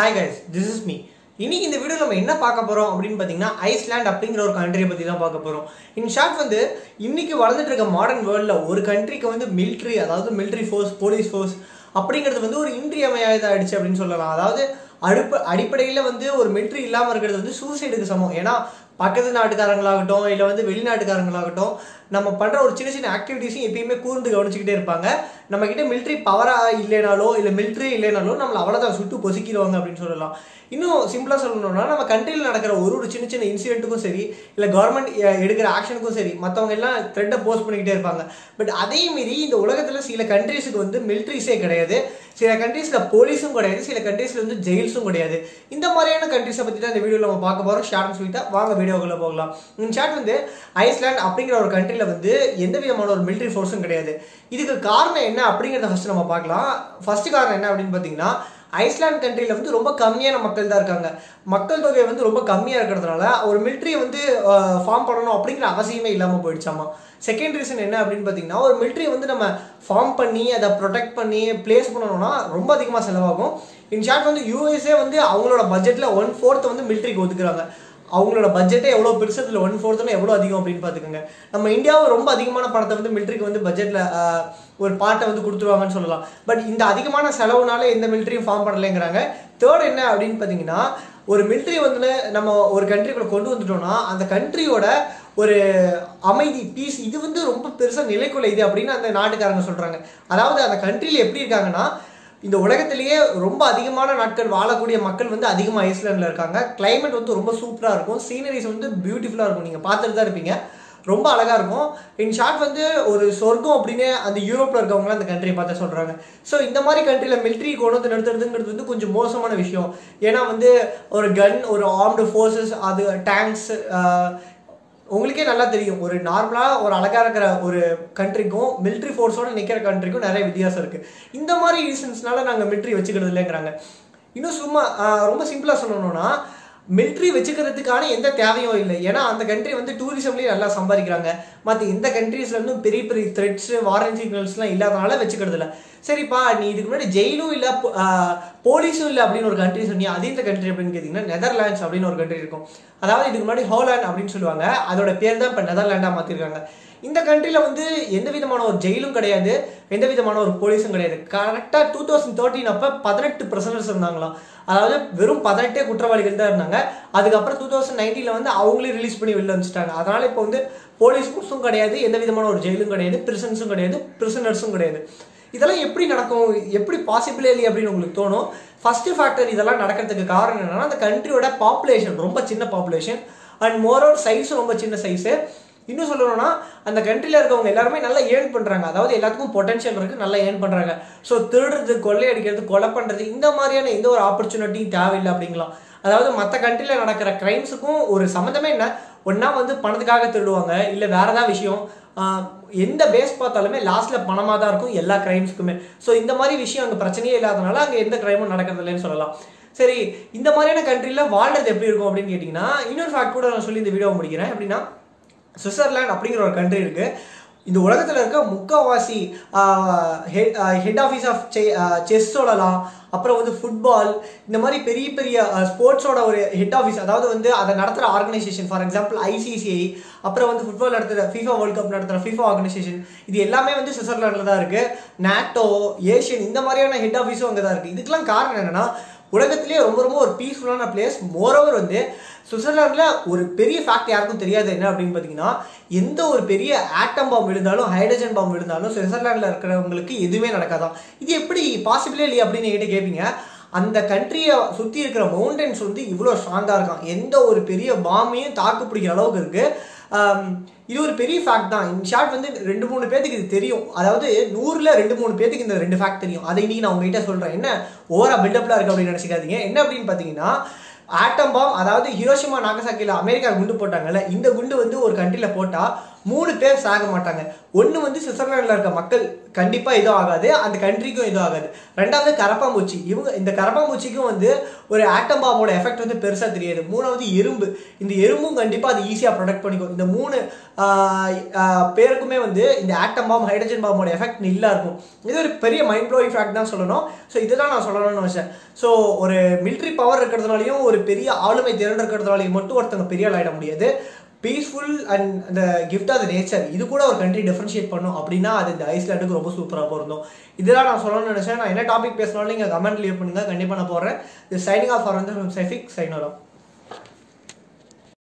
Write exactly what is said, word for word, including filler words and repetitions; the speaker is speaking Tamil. Hi guys, this is me. In this video, we will talk about Iceland அப்படிங்கற country. In short, in the modern world, one country is military, military force, police force. அப்படிங்கிறது வந்து ஒரு இன்றியமையாததா ஆயிடுச்சு அப்படினு சொல்லலாம். அதாவது அடிப்படையில வந்து ஒரு மிலிட்டரி இல்லாம இருக்குறது வந்து சூசைடுக்கு சமம். ஏனா பக்கத்து நாட்டுக்காரங்களாகட்டும் இல்ல வந்து வெளிநாட்டுக்காரங்களாகட்டும் நம்ம பண்ற ஒரு சின்ன சின்ன ஆக்டிவிட்டீஸையும் எப்பவுமே கூர்ந்து கவனிச்சிட்டே இருப்பாங்க. நம்ம கிட்ட மிலிட்டரி பவரா இல்லனாலோ இல்ல மிலிட்டரி இல்லனாலோ நம்மள அவளதா சுட்டு பொசிக்கிடுவாங்க அப்படினு சொல்லலாம். இன்னும் சிம்பிளா சொல்லணும்னா நம்ம कंट्रीல நடக்கிற ஒரு ஒரு சின்ன சின்ன இன்சிடென்ட்க்கும் சரி இல்ல கவர்மெண்ட் எடுக்கிற ஆக்ஷனுக்கும் சரி மத்தவங்க எல்லாம் த்ரெட் போஸ்ட் பண்ணிட்டே இருப்பாங்க. பட் அதே மீறி இந்த உலகத்துல சில कंट्रीஸ்க்கு வந்து மிலிட்டரிஸே கிடையாது. சில कंट्रीஸ்ல போலீஸும் கிடையாது. சில कंट्रीஸ்ல வந்து ஜெயில்ஸும் கிடையாது. இந்த மாதிரியான कंट्रीஸ் பத்தி தான் இந்த வீடியோல நம்ம பார்க்க போறோம். ஷார்ட் அண்ட் ஸ்வீட்டா வாங்க வீடியோக்குள்ள போகலாம். இந்த ஷார்ட் வந்து ஐஸ்லாண்ட் அப்படிங்கற ஒரு कंट्रीல வந்து எந்தவிதமான ஒரு மிலிட்டரி ஃபோர்ஸும் கிடையாது. இதுக்கு காரணம் என்ன அப்படிங்கறத ஃபர்ஸ்ட் நம்ம பார்க்கலாம். ஃபர்ஸ்ட் காரணம் என்ன அப்படினு பாத்தீங்கன்னா ஐஸ்லாண்ட் कंट्रीல வந்து ரொம்ப கம்மியான மக்கள் தான் இருக்காங்க. மக்கள் தொகை வந்து ரொம்ப கம்மியா இருக்குறதனால ஒரு military வந்து ஃபார்ம் பண்ணனும் அப்படிங்கற அவசியமே இல்லாம போயிடுச்சாமா. செகண்ட் ரீசன் என்ன அப்படினு பாத்தீங்கன்னா ஒரு military வந்து நம்ம ஃபார்ம் பண்ணி அத ப்ரொடெக்ட் பண்ணி பிளேஸ் பண்ணனும்னா ரொம்ப அதிகமா செலவாகும். இன் ஷார்ட் வந்து யுஎஸ்ஏ வந்து அவங்களோட பட்ஜெட்ல one fourth வந்து military-க்கு ஒதுக்குறாங்க. அவங்களோட பட்ஜெட் எவ்வளவு பெருசு அதுல one fourth னா எவ்வளவு அதிகம் அப்படினு பாத்துக்கங்க. நம்ம இந்தியாவோ ரொம்ப அதிகமான பணத்தை வந்து military-க்கு வந்து பட்ஜெட்ல ஒரு பார்ட்ட வந்து கொடுத்துருவாங்கன்னு சொல்லலாம். பட் இந்த அதிகமான செலவுனால இந்த military ஃபார்ம் பண்ணலங்கறாங்க. தேர்ட் என்ன அப்படினு பாத்தீங்கன்னா ஒரு military வந்து நம்ம ஒரு कंट्रीக்குள்ள கொண்டு வந்துட்டோம்னா அந்த कंट्रीயோட ஒரு அமைதி பீஸ் இது வந்து ரொம்ப பெருசா நிலைக்குள்ள இது அப்படினா அந்த நாட்டுக்காரங்க சொல்றாங்க. அதாவது அந்த कंट्रीல எப்படி இருக்காங்கன்னா இந்த உலகத்திலேயே ரொம்ப அதிகமான நாட்கள் வாழக்கூடிய மக்கள் வந்து அதிகமா ஐஸ்லாண்ட்ல இருக்காங்க. climate வந்து ரொம்ப சூப்பரா இருக்கும். sceneries வந்து பியூட்டிஃபுல்லா இருக்கும். நீங்க பார்த்துட்டு தான் இருப்பீங்க. ரொம்ப அழகா இருக்கும். இன் ஷார்ட் வந்து ஒரு சொர்க்கம் அப்படினே அந்த யூரோப்ல இருக்கவங்க அந்த कंट्री பார்த்தா சொல்றாங்க. சோ இந்த மாதிரி कंट्रीல military கொண்டு நடத்துறதுங்கிறது வந்து கொஞ்சம் மோசமான விஷயம். ஏனா வந்து ஒரு கன் ஒரு armed forces அது tanks உங்களுக்கே நல்லா தெரியும். ஒரு நார்மலா ஒரு அழகா இருக்கிற ஒரு कंट्रीக்கும் military force-ஓட நிக்கிற कंट्रीக்கும் நிறைய வித்தியாசம் இருக்கு. இந்த மாதிரி ரீசன்ஸ்னால நாங்க military வெச்சிக்கிறது இல்லங்கறாங்க. இன்னும் சும்மா ரொம்ப சிம்பிளா சொல்லணும்னா military வெச்சிக்கிறதுக்கான எந்த தேவையும் இல்ல. ஏனா அந்த कंट्री வந்து டூரிசம்லயே நல்லா சம்பாதிக்கறாங்க. மத்த இந்த कंट्रीஸ்ல இருந்து பெரிய பெரிய threats, warning signalsலாம் இல்லாதனால வெச்சிக்கிறது இல்ல. சரிப்பா நீ இதுக்கு முன்னாடி ஜெயிலும் இல்ல போலீஸும் இல்ல அப்படின ஒரு कंट्री சொன்னியா அது இந்த कंट्री அப்படினு கேட்டிங்கனா நெதர்லாண்ட்ஸ் அப்படின ஒரு कंट्री இருக்கும். அதாவது இதுக்கு முன்னாடி ஹாலண்ட் அப்படினு சொல்லுவாங்க. அதோட பேர் தான் இப்ப நெதர்லாண்டா மாத்தி இருக்காங்க. இந்த कंट्रीல வந்து எந்தவிதமான ஒரு ஜெயிலும் கிடையாது. எந்தவிதமான ஒரு போலீஸும் கிடையாது. கரெக்ட்டா twenty thirteen அப்ப eighteen prisoners இருந்தாங்களாம். அதாவது வெறும் eighteen குற்றவாளிகள் தான் இருந்தாங்க. அதுக்கு அப்புறம் twenty nineteen ல வந்து அவங்களே ரிலீஸ் பண்ணி வெளிய வந்துட்டாங்க. அதனால இப்போ வந்து போலீஸ் ஃபோர்ஸும் கிடையாது. எந்தவிதமான ஒரு ஜெயிலும் கிடையாது. பிரிசன்ஸும் கிடையாது. பிரிசனர்ஸும் கிடையாது. இதெல்லாம் எப்படி நடக்கும் எப்படி பாசிபிள் இல்லை அப்படினு உங்களுக்கு தோணும். ஃபர்ஸ்ட் ஃபேக்டர் இதெல்லாம் நடக்கிறதுக்கு காரணம் என்னன்னா அந்த कंट्रीயோட பாப்புலேஷன் ரொம்ப சின்ன பாப்புலேஷன் and moreover சைஸ் ரொம்ப சின்ன சைஸ். இன்னும் சொல்லணும்னா அந்த कंट्रीல இருக்கவங்க எல்லாரும் நல்லா earn பண்றாங்க. அதாவது எல்லாத்துக்கும் potential இருக்கு நல்லா earn பண்றாங்க. சோ திருடுறது கொள்ளை அடிக்கிறது கொலை பண்றது இந்த மாதிரியான இந்த ஒரு opportunity தேவையில்லை அப்படிங்கலாம். அதாவது மத்த कंट्रीல நடக்கிற crimes-க்கும் ஒரு சம்பந்தமே என்ன ஒண்ணா வந்து பணத்துக்காக திருடுவாங்க இல்ல வேற ஏதாவது விஷயம் எந்த பேஸ் பார்த்தாலுமே லாஸ்ட்ல பணமா தான் இருக்கும் எல்லா crimes-க்குமே. சோ இந்த மாதிரி விஷயம் அங்க பிரச்சனையே இல்லாதனால அங்க எந்த crime-உம் நடக்கிறது இல்லைன்னு சொல்லலாம். சரி இந்த மாதிரியான कंट्रीல வாழ்றது எப்படி இருக்கும் அப்படினு கேட்டிங்கனா இன்னொரு ஃபேக்ட் கூட நான் சொல்லி இந்த வீடியோவை முடிக்கிறேன். அப்படினா Switzerland அப்படிங்கற ஒரு कंट्री இருக்கு. இந்த உலகத்துல இருக்க முக்கவாசி ஹெட் ஆபீஸ் ஆஃப் செஸ் சொல்லலாம். அப்புறம் வந்து ஃபுட்பால் இந்த மாதிரி பெரிய பெரிய ஸ்போர்ட்ஸ்ோட ஒரு ஹெட் ஆபீஸ் அதாவது வந்து அத நடத்துற organisation for example I C C I அப்புறம் வந்து ஃபுட்பால் நடத்துற FIFA World Cup நடத்துற FIFA ஆர்கனைசேஷன் இது எல்லாமே வந்து சுவிட்சர்லாந்துல தான் இருக்கு. NATO ஏஷியன் இந்த மாதிரியான ஹெட் ஆபீஸும் அங்க தான் இருக்கு. இதுக்கெல்லாம் காரணம் என்னன்னா உலகத்திலேயே ரொம்ப ரொம்ப ஒரு பீஸ்ஃபுல்லான பிளேஸ். மோரோவர் வந்து சுவிட்சர்லாந்துல ஒரு பெரிய ஃபேக்ட் யாருக்கும் தெரியாது என்ன அப்படின்னு பாத்தீங்கன்னா எந்த ஒரு பெரிய ஆட்டம் பாம் விழுந்தாலும் ஹைட்ரஜன் பாம் விழுந்தாலும் சுவிட்சர்லாந்துல இருக்கிறவங்களுக்கு எதுவுமே நடக்காதான். இது எப்படி பாசிபிளே இல்லையா அப்படின்னு கேட்டு கேட்பீங்க. அந்த कंट्रीயை சுத்தி இருக்கிற மவுண்டன்ஸ் வந்து இவ்வளவு ஸ்ட்ராங்கா இருக்கான். எந்த ஒரு பெரிய பாமையும் தாக்கு பிடிக்கிற அளவுக்கு இருக்கு. இது ஒரு பெரிய ஃபேக்ட் தான். இன் ஷார்ட் வந்து ரெண்டு மூணு பேருக்கு இது தெரியும். அதாவது நூறுல ரெண்டு மூணு பேருக்கு இந்த ரெண்டு ஃபேக்ட் தெரியும். அதை இன்னைக்கு நான் உங்ககிட்ட சொல்றேன். என்ன ஓவரா பில்டப்லாம் இருக்கு அப்படின்னு நினைச்சுக்காதீங்க. என்ன அப்படின்னு பாத்தீங்கன்னா ஆட்டம் பாம் அதாவது ஹிரோஷிமா நாகசாக்கில அமெரிக்கா குண்டு போட்டாங்கல்ல இந்த குண்டு வந்து ஒரு कंट्रीல போட்டா மூணு பேர் சாக மாட்டாங்க. ஒன்று வந்து சுவிட்சர்லாண்டில் இருக்க மக்கள் கண்டிப்பாக இதுவும் ஆகாது, அந்த கண்ட்ரிக்கும் இதுவும் ஆகாது. ரெண்டாவது கரப்பாம்பூச்சி, இவங்க இந்த கரப்பாம்பூச்சிக்கும் வந்து ஒரு ஆட்டம் பாம்போட எஃபெக்ட் வந்து பெருசாக தெரியாது. மூணாவது எறும்பு, இந்த எறும்பும் கண்டிப்பாக அது ஈஸியாக ப்ரொடெக்ட் பண்ணிக்கும். இந்த மூணு பேருக்குமே வந்து இந்த ஆட்டம் பாம் ஹைட்ரஜன் பாம்போட எஃபெக்ட் நல்லா இருக்கும். இது ஒரு பெரிய மைண்ட் ப்ளோயிங் ஃபேக்ட் தான் சொல்லணும். ஸோ இதுதான் நான் சொல்லணும்னு வச்சேன். ஸோ ஒரு மிலிட்ரி பவர் இருக்கிறதுனாலையும் ஒரு பெரிய ஆளுமை திறன் இருக்கிறதுனாலையும் மட்டும் ஒருத்தவங்க பெரிய ஆள் ஆகிட முடியாது. பீஸ்ஃபுல் அண்ட் இந்த கிஃப்ட் ஆஃப் த நேச்சர், இது கூட ஒரு கண்ட்ரி டிஃபரன்ஷியேட் பண்ணும் அப்படின்னா அது இந்த ஐஸ்லாண்டுக்கு ரொம்ப சூப்பராக பொருந்தும். இதெல்லாம் நான் சொல்லணும்னு நினச்சேன். நான் என்ன டாபிக் பேசினாலும் நீங்கள் கமெண்ட் லீவ் பண்ணுங்கள், கண்டிப்பாக நான் போடுறேன். இது சைனிங் ஆஃப் ஃபார் வந்து சைஃபிக் சைனோரம்.